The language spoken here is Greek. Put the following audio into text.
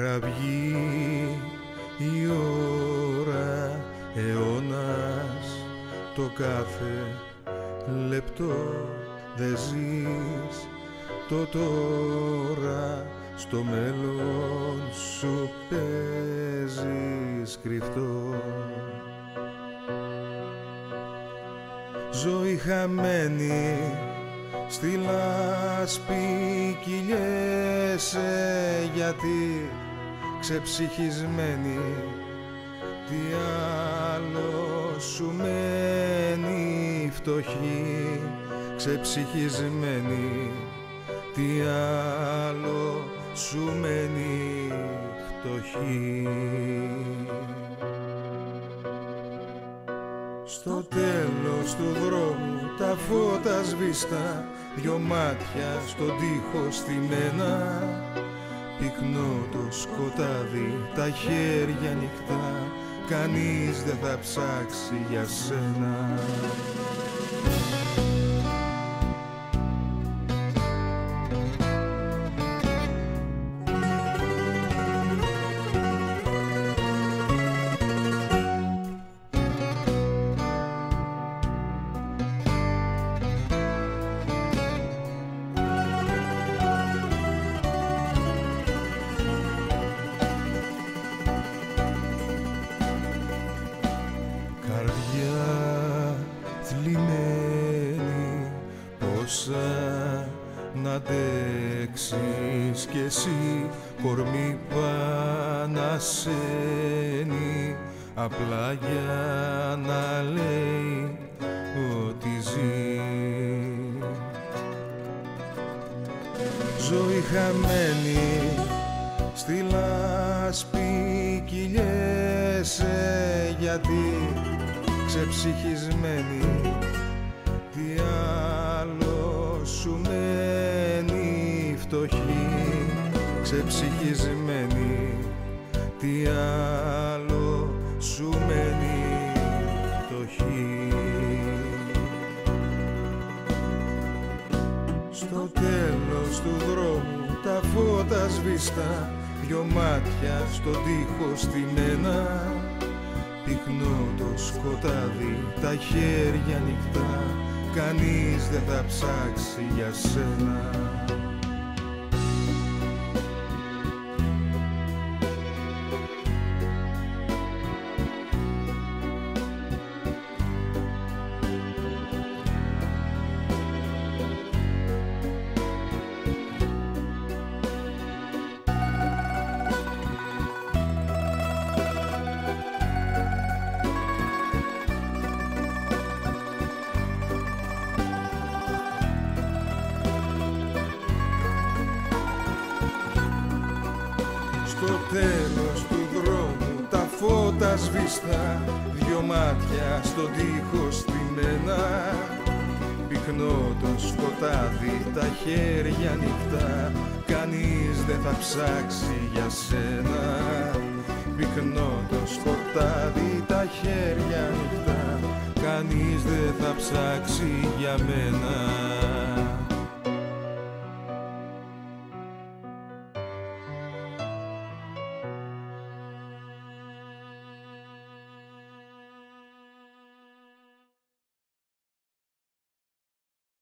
άκρα βγει η ώρα, αιώνας το κάθε λεπτό. Δε ζεις το τώρα, στο μέλλον σου παίζεις κρυφτό. Ζωή χαμένη στη λάσπη κυλιέσαι, γιατί ξεψυχισμένη τι άλλο σου μένει. Φτωχή ξεψυχισμένη τι άλλο σου μένει, φτωχή. Στο τέλος του δρόμου τα φώτα σβήστα, δυο μάτια στον τοίχο στημένα. Πυκνό το σκοτάδι, τα χέρια ανοιχτά, κανείς δεν θα ψάξει για σένα. Να αντέξεις κι εσύ, κορμί πανασένει απλά για να λέει ότι ζει. Ζωή χαμένη στη λάσπη κυλιέσαι, γιατί ξεψυχισμένη τι άλλο σου μένει. Φτωχή ξεψυχισμένη τι άλλο σου μένει, φτωχή. Στο τέλος του δρόμου τα φώτα σβήστα, δυο μάτια στον τοίχο στημένα. Πυκνό το σκοτάδι, τα χέρια ανοιχτά, κανείς δεν θα ψάξει για σένα. Στο τέλος του δρόμου τα φώτα σβήστα, δυο μάτια στον τοίχο στημένα. Πυκνό το σκοτάδι, τα χέρια ανοιχτά, κανείς δεν θα ψάξει για σένα. Πυκνό το σκοτάδι, τα χέρια ανοιχτά, κανείς δεν θα ψάξει για μένα.